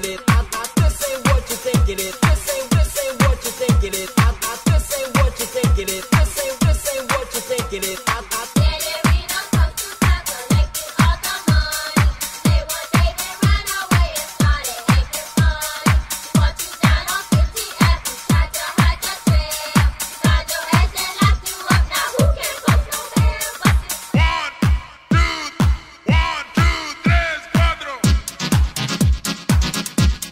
thinking it. I this ain't what you thinking it. This ain't what you thinking it. I this ain't what you thinking it. This ain't what you thinking it. I get it, we don't come too fast, collecting all the money. They one day they run away and start it, ain't it funny? Want you down on 50 asses, hide your tail, slide your head and lock you up. Now who can post no bail? What's it? 1, 2, 1, 2, 3, 4.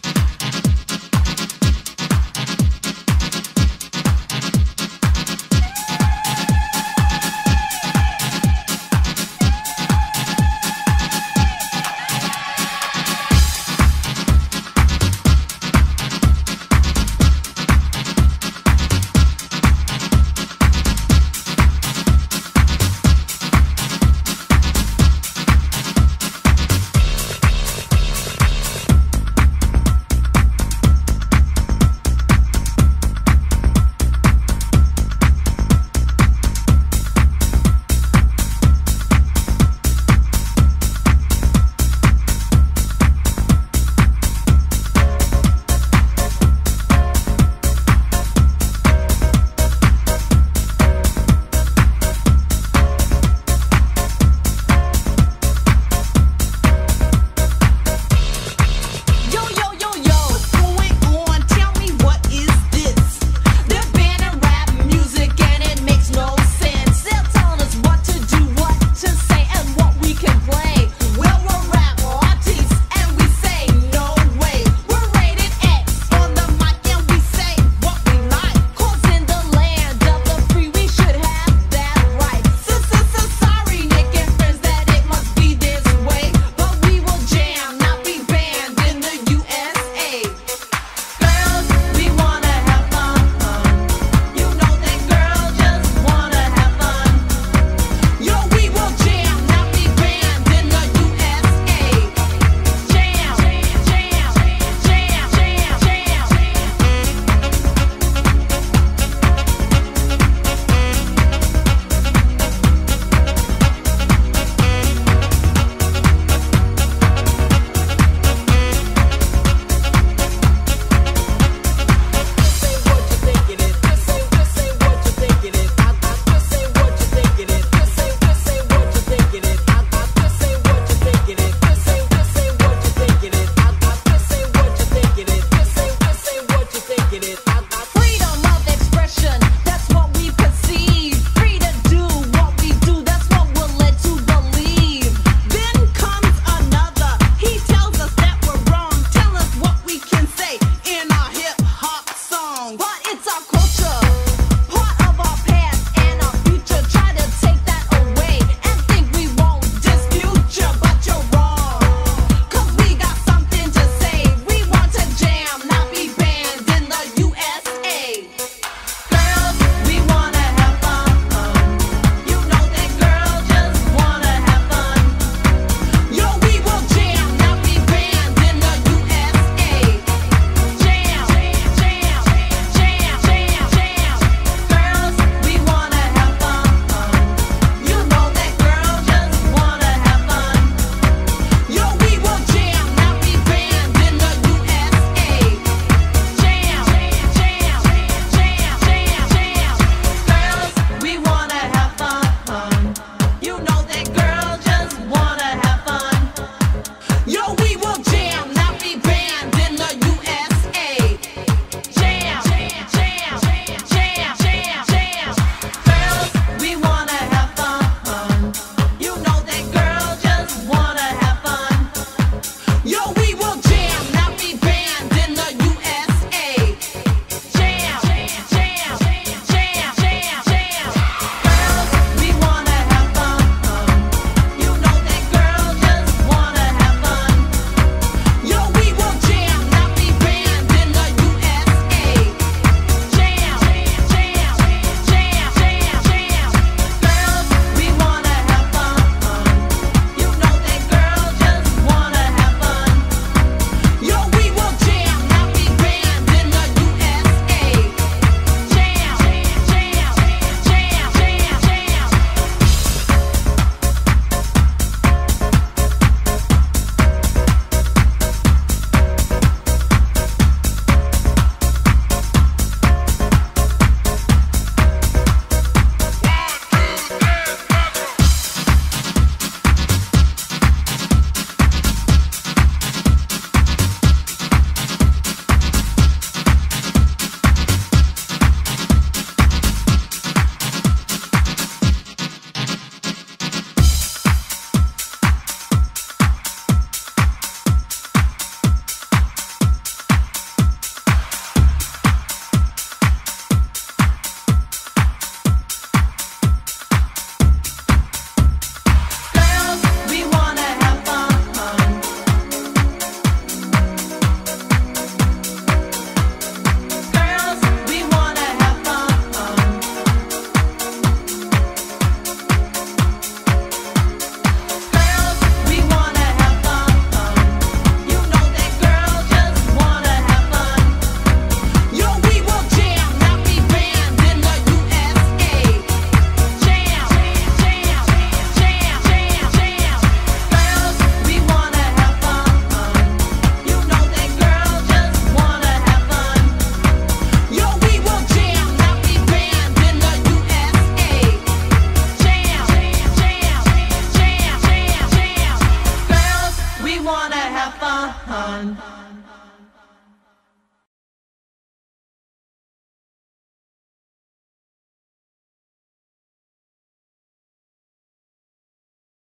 Japan.